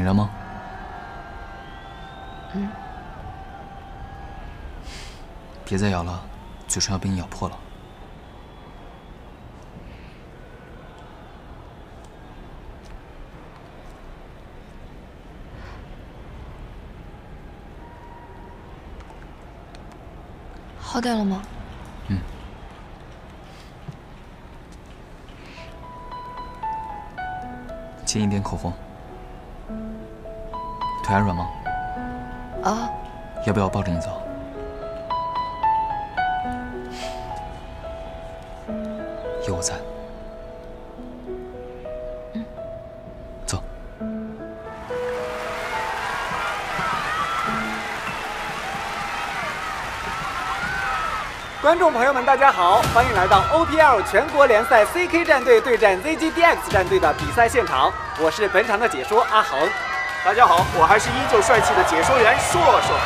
井然吗？嗯。别再咬了，嘴唇要被你咬破了。好点了吗？嗯。进一点口红。腿还软吗？啊。要不要我抱着你走？ 有我在，嗯，走。观众朋友们，大家好，欢迎来到 OPL 全国联赛 CK 战队对战 ZGDX 战队的比赛现场，我是本场的解说阿恒。大家好，我还是依旧帅气的解说员硕硕。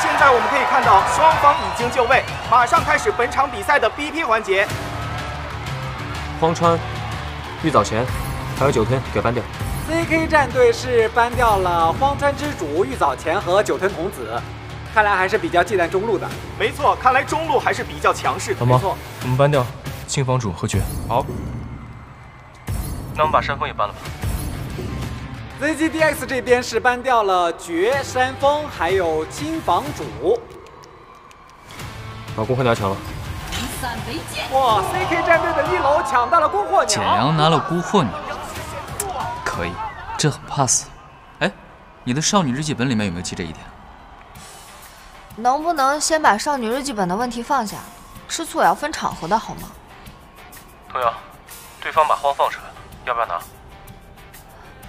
现在我们可以看到，双方已经就位，马上开始本场比赛的 BP 环节。荒川、玉藻前还有酒吞给搬掉。CK 战队是搬掉了荒川之主、玉藻前和酒吞童子，看来还是比较忌惮中路的。没错，看来中路还是比较强势的。没错，我们搬掉青房主和爵。好，那我们把山峰也搬了吧。 ZGDX 这边是搬掉了绝、山峰，还有青房主。把供货鸟抢了。哇 ！CK 战队的一楼抢到了供货鸟。简阳拿了供货鸟，可以，这很 pass。哎，你的少女日记本里面有没有记这一点？能不能先把少女日记本的问题放下？吃醋也要分场合的好吗？童瑶，对方把荒放出来了，要不要拿？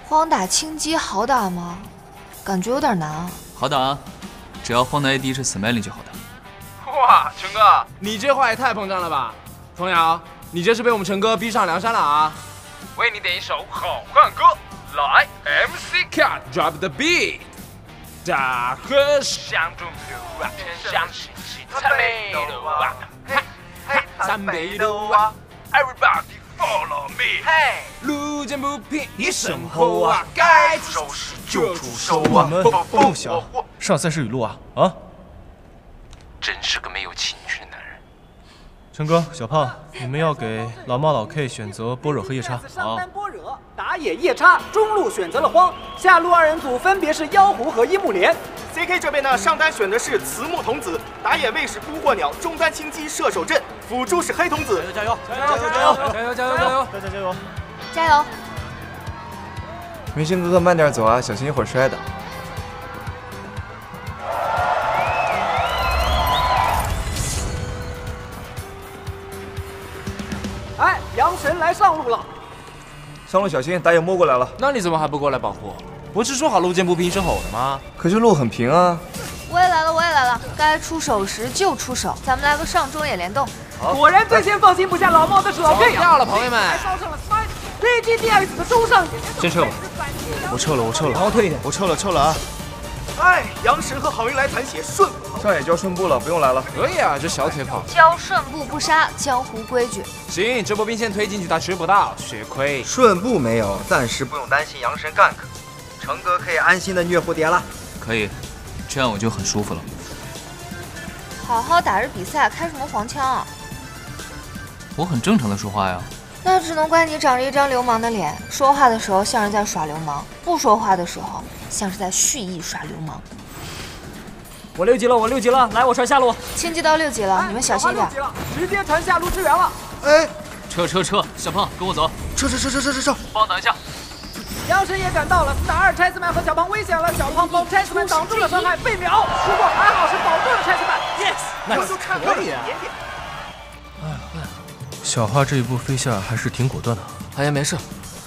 荒打青鸡好打吗？感觉有点难啊。好打啊，只要荒的 AD 是 Smiley 就好打。哇，陈哥，你这话也太膨胀了吧！童瑶，你这是被我们陈哥逼上梁山了啊！为你点一首好汉歌，来 ，MC Cat drop the beat， 大河向东流啊，向西西参北路啊，嘿，嘿，参北路啊 ，Everybody。 Follow me， 嘿，路见不平一声吼啊，该出手时就出手啊！我们不想上赛事语录啊啊！真是个没有情趣的男人。陈哥，小胖，你们要给老猫老 K 选择般若和夜叉。好。般若打野夜叉，中路选择了荒，下路二人组分别是妖狐和一木莲。CK 这边呢，上单选的是慈木童子，打野位是孤火鸟，中单青鸡射手阵。 辅助是黑童子，加油加油加油加油加油加油！大家加油！加油！明星哥哥慢点走啊，小心一会儿摔倒。哎，阳神来上路了！上路小心，打野摸过来了。那你怎么还不过来保护？不是说好路见不平一声吼的吗？可是路很平啊。我也来了，我也来了，该出手时就出手。咱们来个上中野联动。 果然最先放心不下老猫的是老 K 呀！朋友们，还招上了 ZGDX 的中上野。先撤吧，我撤了，我撤了，往后退一点，我撤了，撤了啊！哎，杨神和郝云来残血，顺上野交顺步了，不用来了。可以啊，这小腿跑。交顺步不杀，江湖规矩。行，这波兵线推进去他吃不到，血亏。顺步没有，暂时不用担心杨神 gank， 成哥可以安心的虐蝴蝶了。可以，这样我就很舒服了。好好打着比赛，开什么黄腔啊！ 我很正常的说话呀，那只能怪你长着一张流氓的脸，说话的时候像是在耍流氓，不说话的时候像是在蓄意耍流氓。我六级了，我六级了，来，我传下路，轻击刀六级了，你们小心点，直接传下路支援了。哎，撤撤撤，小胖跟我走，撤撤撤撤撤撤撤，帮我挡一下。杨神也赶到了，4打2，拆子曼和小胖危险了，小胖帮拆子曼挡住了伤害，被秒，不过还好是保住了拆子曼 ，yes， 那可以啊。 小花这一步飞下还是挺果断的。哎呀，没事，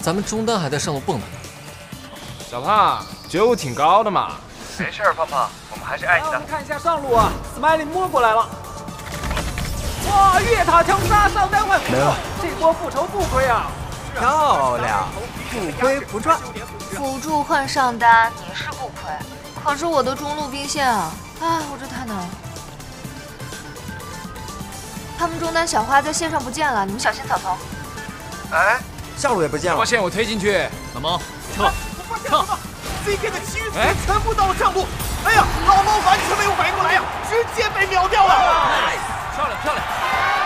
咱们中单还在上路蹦呢。小胖，觉悟挺高的嘛。没事，胖胖，我们还是爱你的。我们看一下上路啊 ，Smiley 摸过来了。哇，越塔枪杀上单换没了，这波复仇不亏啊！漂亮，不亏不赚。辅助换上单，你是不亏，可是我的中路兵线啊，哎，我这太难了。 他们中单小花在线上不见了，你们小心草丛。哎，下路也不见了，发现我推进去，老猫，撤，撤。CK 的其余子全部到了账目。哎呀，老猫完全没有反应过来呀，直接被秒掉了。漂亮，漂亮。